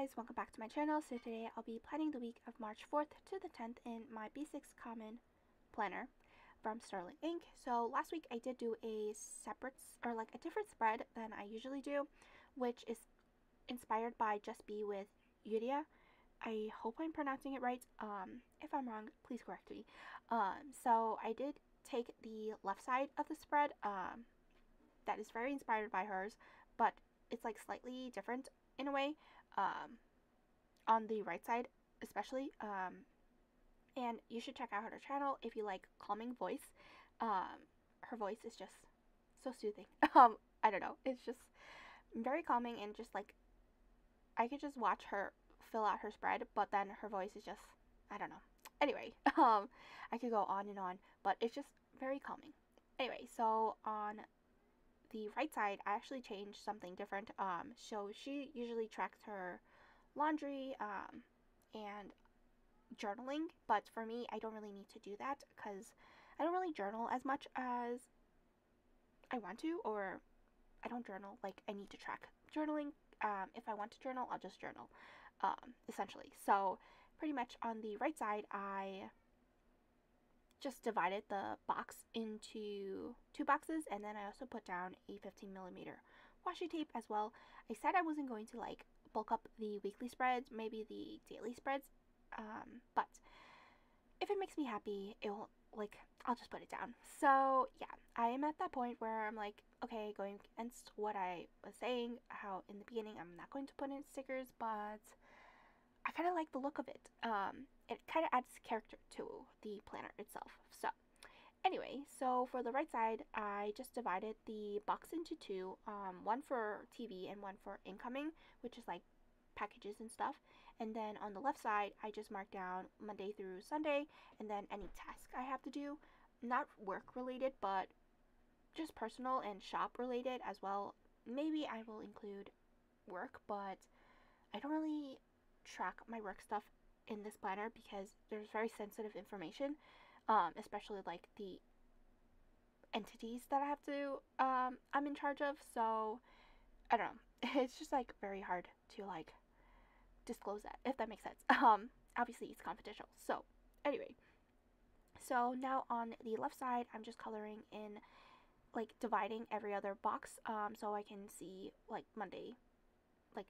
guys, welcome back to my channel. So today I'll be planning the week of March 4th to the 10th in my B6 Common Planner from Sterling Ink. So last week I did do a separate, or like a different spread than I usually do, which is inspired by Just Be With Yudia. I hope I'm pronouncing it right. If I'm wrong, please correct me. So I did take the left side of the spread that is very inspired by hers, but it's like slightly different in a way, on the right side especially, and you should check out her channel if you like calming voice. Her voice is just so soothing. I don't know, it's just very calming, and just like I could just watch her fill out her spread, but then her voice is just, I don't know. Anyway, I could go on and on, but it's just very calming. Anyway, so on the right side, I actually changed something different. So she usually tracks her laundry and journaling, but for me, I don't really need to do that because I don't really journal as much as I want to, or I don't journal like I need to track journaling. If I want to journal, I'll just journal, essentially. So pretty much on the right side, I just divided the box into two boxes, and then I also put down a 15mm washi tape as well. I said I wasn't going to like bulk up the weekly spreads, maybe the daily spreads, but if it makes me happy, it will, like, I'll just put it down. So yeah, I am at that point where I'm like, okay, going against what I was saying, how in the beginning I'm not going to put in stickers, but I kind of like the look of it. It kind of adds character to the planner itself. So anyway, so for the right side, I just divided the box into two, one for TV and one for incoming, which is like packages and stuff. And then on the left side, I just marked down Monday through Sunday, and then any task I have to do, not work related, but just personal and shop related as well. Maybe I will include work, but I don't really track my work stuff in this planner because there's very sensitive information, especially like the entities that I have to, I'm in charge of. So I don't know, it's just like very hard to like disclose that, if that makes sense. Obviously it's confidential. So anyway, so now on the left side, I'm just coloring in, like dividing every other box, so I can see like Monday, like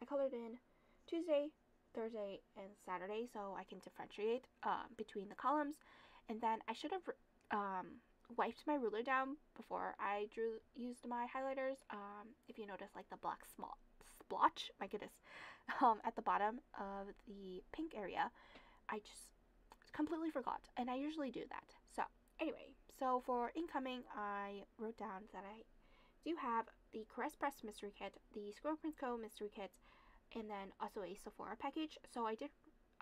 I colored in Tuesday, Thursday, and Saturday, so I can differentiate between the columns. And then I should have wiped my ruler down before I used my highlighters. If you notice like the black small splotch, my goodness, at the bottom of the pink area, I just completely forgot, and I usually do that. So anyway, so for incoming, I wrote down that I do have the Caress Press mystery kit, the Scroll Prince Co mystery kit, and then also a Sephora package. So I did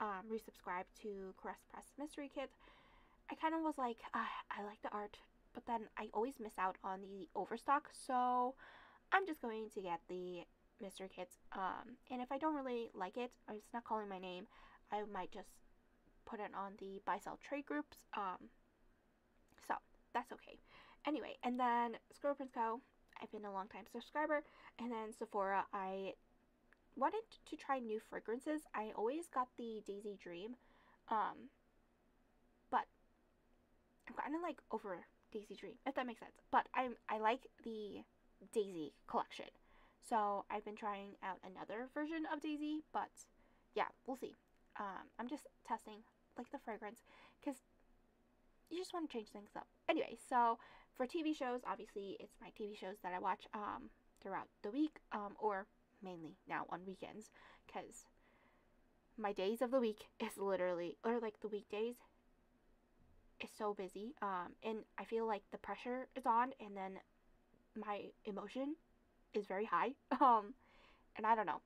resubscribe to Caress Press mystery kit. I kind of was like, I like the art, but then I always miss out on the overstock, so I'm just going to get the mystery kits, and if I don't really like it, it's not calling my name, I might just put it on the buy sell trade groups, so that's okay. Anyway, and then Scroll Prince Co, I've been a long time subscriber, and then Sephora, I wanted to try new fragrances. I always got the Daisy Dream, but I'm kind of like over Daisy Dream, if that makes sense, but I like the Daisy collection, so I've been trying out another version of Daisy, but yeah, we'll see. I'm just testing like the fragrance because you just want to change things up. Anyway, so for TV shows, obviously it's my TV shows that I watch throughout the week, or mainly now on weekends, because my days of the week is literally, or like the weekdays is so busy, and I feel like the pressure is on, and then my emotion is very high, and I don't know,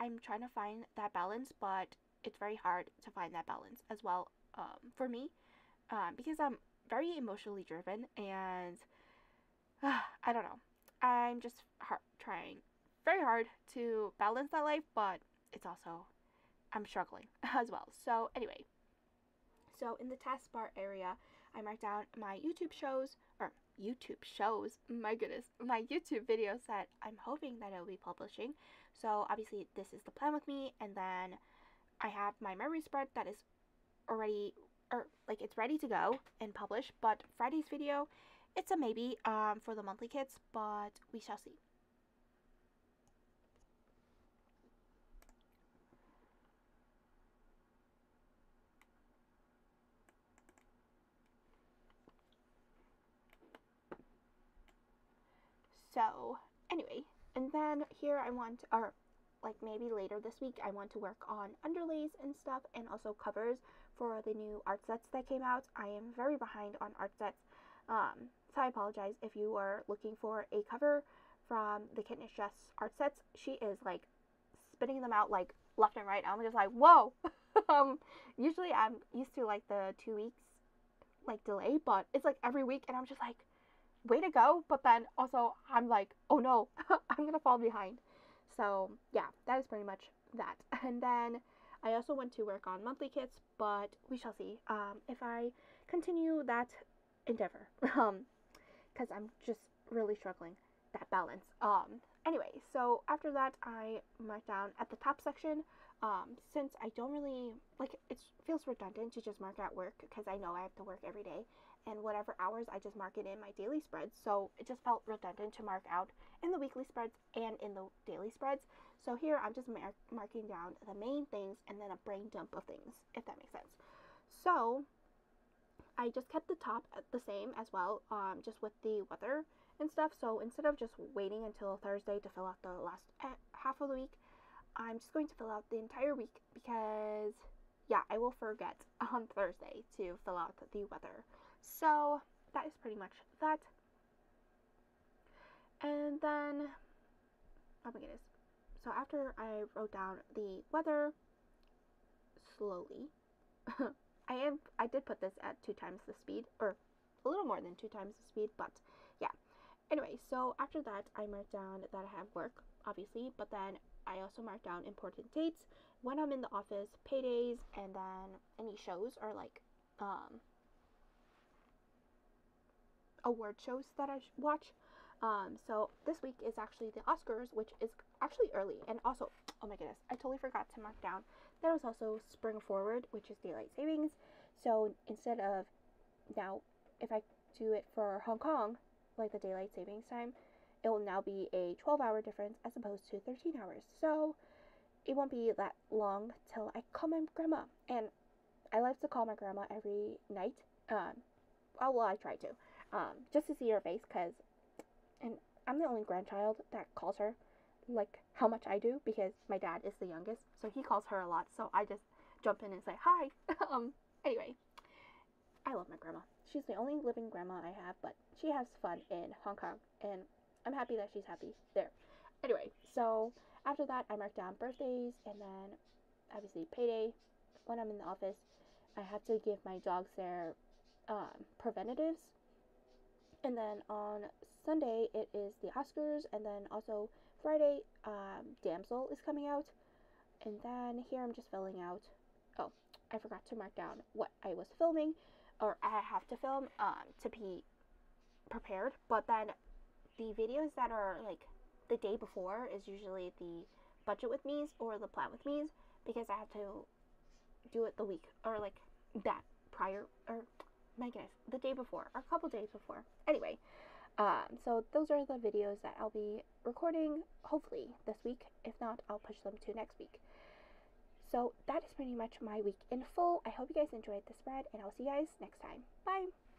I'm trying to find that balance, but it's very hard to find that balance as well, for me, because I'm very emotionally driven, and I don't know, I'm just trying very hard to balance that life, but it's also, I'm struggling as well. So anyway, so in the taskbar area, I marked down my YouTube shows, or YouTube shows, my goodness, my YouTube videos that I'm hoping that I'll be publishing. So obviously this is the plan with me, and then I have my memory spread that is already, or like it's ready to go and publish, but Friday's video, it's a maybe for the monthly kits, but we shall see. So anyway, and then here I want to, or like maybe later this week, I want to work on underlays and stuff, and also covers for the new art sets that came out. I am very behind on art sets, so I apologize if you are looking for a cover from the Kitnish Jess art sets. She is like spitting them out like left and right. I'm just like, whoa. Usually I'm used to like the 2 weeks like delay, but it's like every week, and I'm just like, way to go. But then also I'm like, oh no, I'm gonna fall behind. So yeah, that is pretty much that. And then I also want to work on monthly kits, but we shall see if I continue that endeavor, because I'm just really struggling that balance. Anyway, so after that I marked down at the top section, since I don't really like, it feels redundant to just mark out work, because I know I have to work every day, and whatever hours I just mark it in my daily spreads, so it just felt redundant to mark out in the weekly spreads and in the daily spreads. So here I'm just marking down the main things, and then a brain dump of things, if that makes sense. So I just kept the top the same as well, just with the weather and stuff. So instead of just waiting until Thursday to fill out the last half of the week, I'm just going to fill out the entire week, because yeah, I will forget on Thursday to fill out the weather. So that is pretty much that. And then, oh my goodness, so after I wrote down the weather slowly, I did put this at 2 times the speed, or a little more than 2 times the speed, but yeah. Anyway, so after that, I marked down that I have work, obviously, but then I also marked down important dates, when I'm in the office, paydays, and then any shows, or like award shows that I watch. So this week is actually the Oscars, which is actually early, and also, oh my goodness, I totally forgot to mark down that it was also spring forward, which is daylight savings. So instead of now, if I do it for Hong Kong, like the daylight savings time, it will now be a 12-hour difference as opposed to 13 hours. So it won't be that long till I call my grandma. And I like to call my grandma every night. Well, I try to. Just to see her face, because I'm the only grandchild that calls her, like, how much I do, because my dad is the youngest. So he calls her a lot. So I just jump in and say, hi. Anyway, I love my grandma. She's the only living grandma I have, but she has fun in Hong Kong, and I'm happy that she's happy there. Anyway, so after that, I marked down birthdays, and then obviously payday. When I'm in the office, I have to give my dogs their preventatives. And then on Sunday, it is the Oscars. And then also Friday, Damsel is coming out. And then here I'm just filling out. Oh, I forgot to mark down what I was filming, or I have to film to be prepared. But then the videos that are like the day before is usually the budget with me's or the plan with me's, because I have to do it the week, or like that prior, or my goodness, the day before, or a couple days before. Anyway, so those are the videos that I'll be recording hopefully this week. If not, I'll push them to next week. So that is pretty much my week in full. I hope you guys enjoyed the spread, and I'll see you guys next time. Bye!